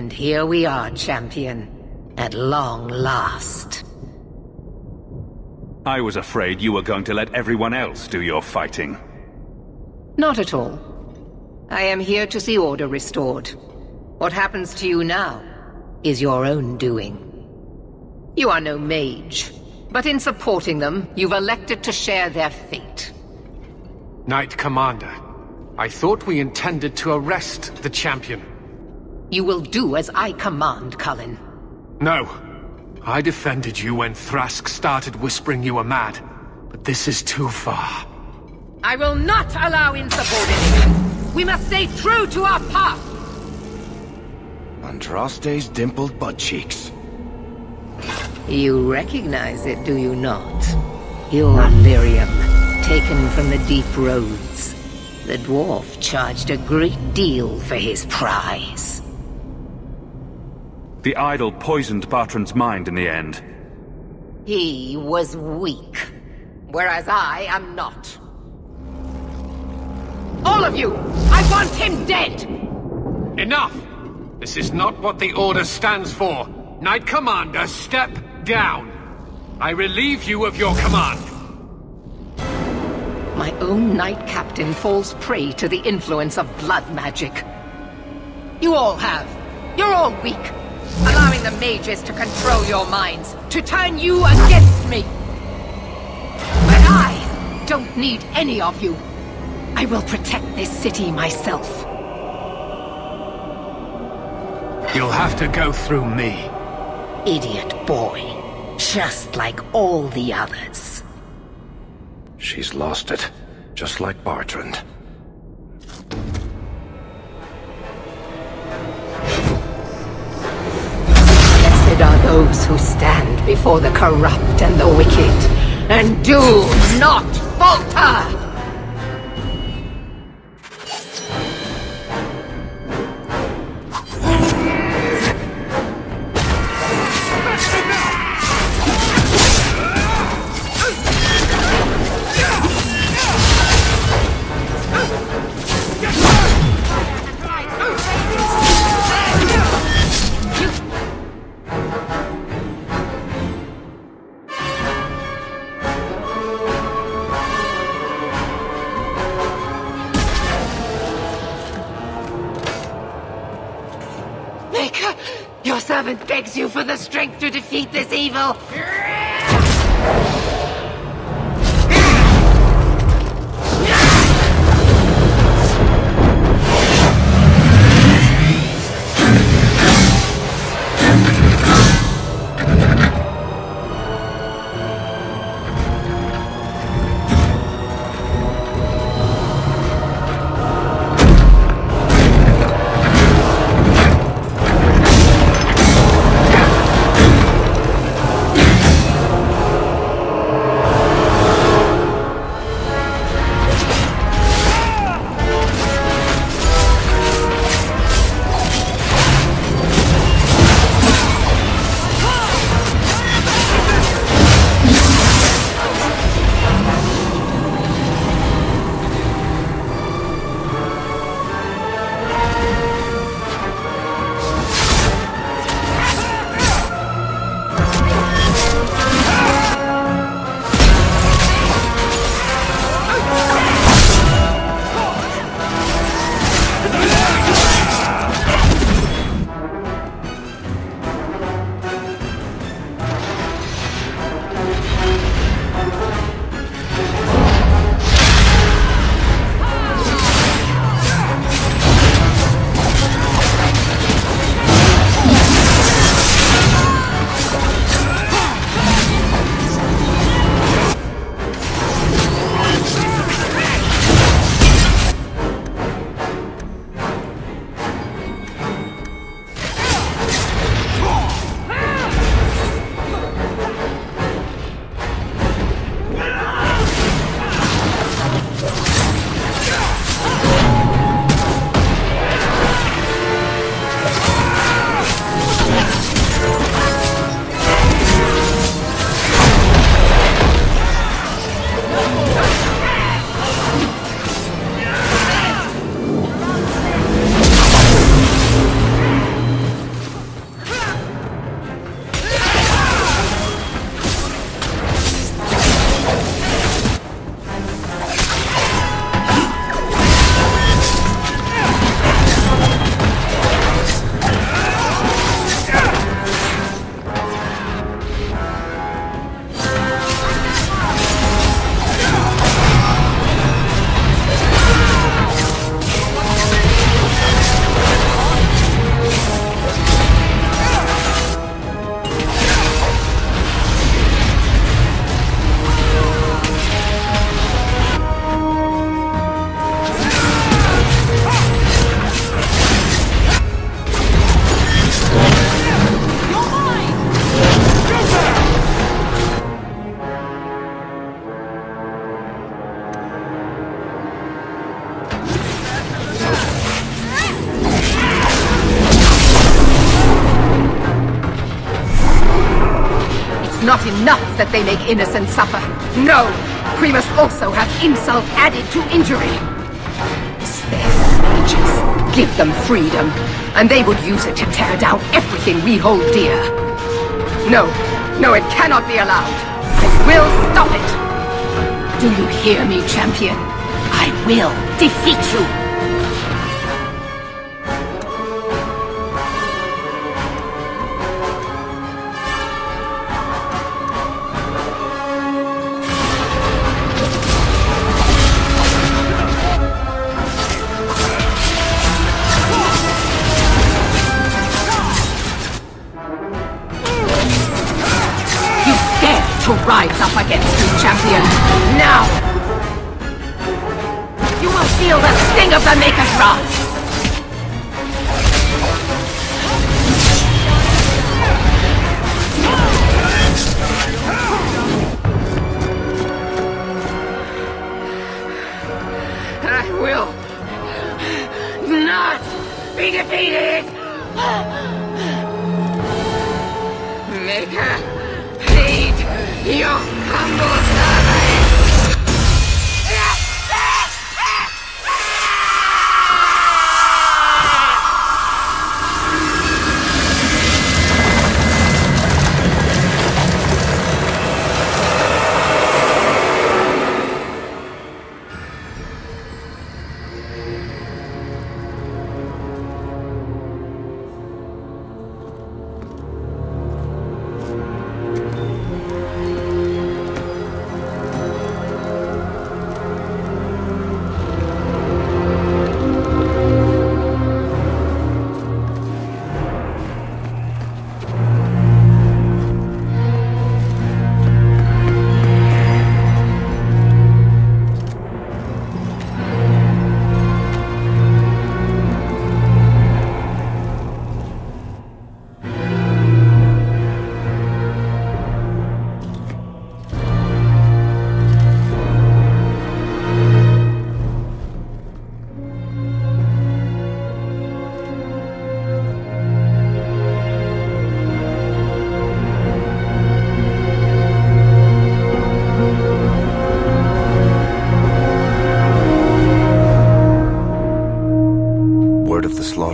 And here we are, champion. At long last. I was afraid you were going to let everyone else do your fighting. Not at all. I am here to see order restored. What happens to you now is your own doing. You are no mage, but in supporting them, you've elected to share their fate. Knight Commander, I thought we intended to arrest the champion. You will do as I command, Cullen. No. I defended you when Thrask started whispering you were mad, but this is too far. I will not allow insubordination. We must stay true to our path. Andraste's dimpled butt cheeks. You recognize it, do you not? Your lyrium, taken from the deep roads. The dwarf charged a great deal for his prize. The idol poisoned Bartrand's mind in the end. He was weak, whereas I am not. All of you! I want him dead! Enough! This is not what the Order stands for. Knight Commander, step down. I relieve you of your command. My own Knight Captain falls prey to the influence of blood magic. You all have. You're all weak. Allowing the mages to control your minds, to turn you against me. But I don't need any of you. I will protect this city myself. You'll have to go through me. Idiot boy. Just like all the others. She's lost it. Just like Bartrand. Blessed are those who stand before the corrupt and the wicked, and do not falter! Begs you for the strength to defeat this evil. is not enough that they make innocents suffer. No! We must also have insult added to injury. Spare the mages. Give them freedom, and they would use it to tear down everything we hold dear. No, no, it cannot be allowed. I will stop it. Do you hear me, champion? I will defeat you. Rise up against you, champion, now! You will feel the sting of the Maker's wrath!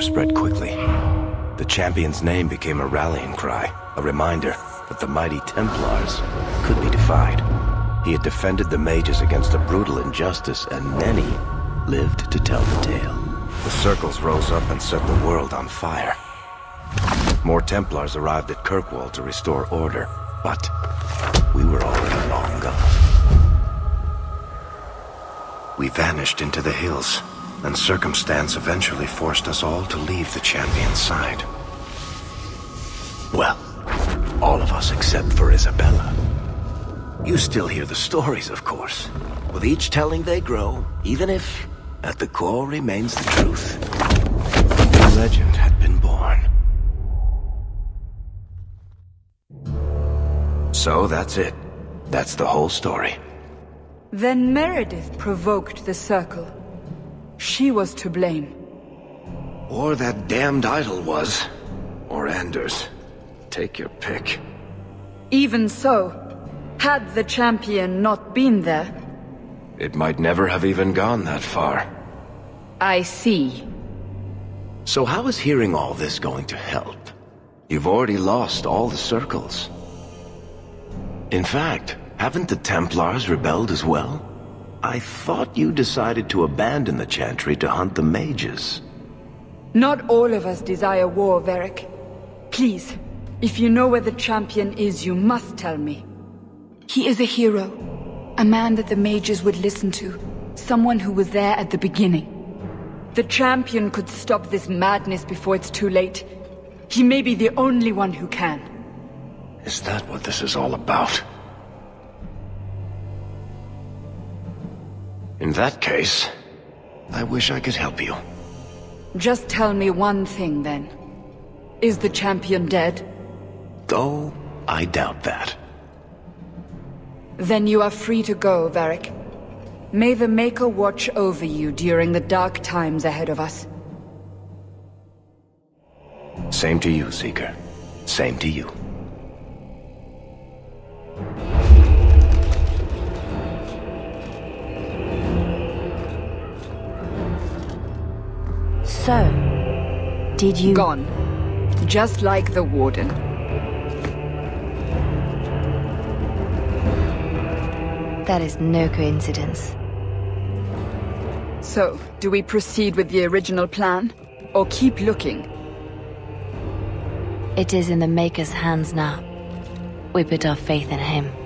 Spread quickly. The champion's name became a rallying cry, a reminder that the mighty Templars could be defied. He had defended the mages against a brutal injustice, and many lived to tell the tale. The circles rose up and set the world on fire. More Templars arrived at Kirkwall to restore order, but we were already long gone. We vanished into the hills, and circumstance eventually forced us all to leave the champion's side. Well, all of us except for Isabella. You still hear the stories, of course. With each telling they grow, even if at the core remains the truth. The legend had been born. So that's it. That's the whole story. Then Meredith provoked the circle. She was to blame. Or that damned idol was. Or Anders. Take your pick. Even so, had the champion not been there... it might never have even gone that far. I see. So how is hearing all this going to help? You've already lost all the circles. In fact, haven't the Templars rebelled as well? I thought you decided to abandon the Chantry to hunt the mages. Not all of us desire war, Varric. Please, if you know where the champion is, you must tell me. He is a hero. A man that the mages would listen to. Someone who was there at the beginning. The champion could stop this madness before it's too late. He may be the only one who can. Is that what this is all about? In that case, I wish I could help you. Just tell me one thing, then. Is the champion dead? Oh, I doubt that. Then you are free to go, Varric. May the Maker watch over you during the dark times ahead of us. Same to you, Seeker. Same to you. So, did you... Gone. Just like the Warden. That is no coincidence. So, do we proceed with the original plan, or keep looking? It is in the Maker's hands now. We put our faith in him.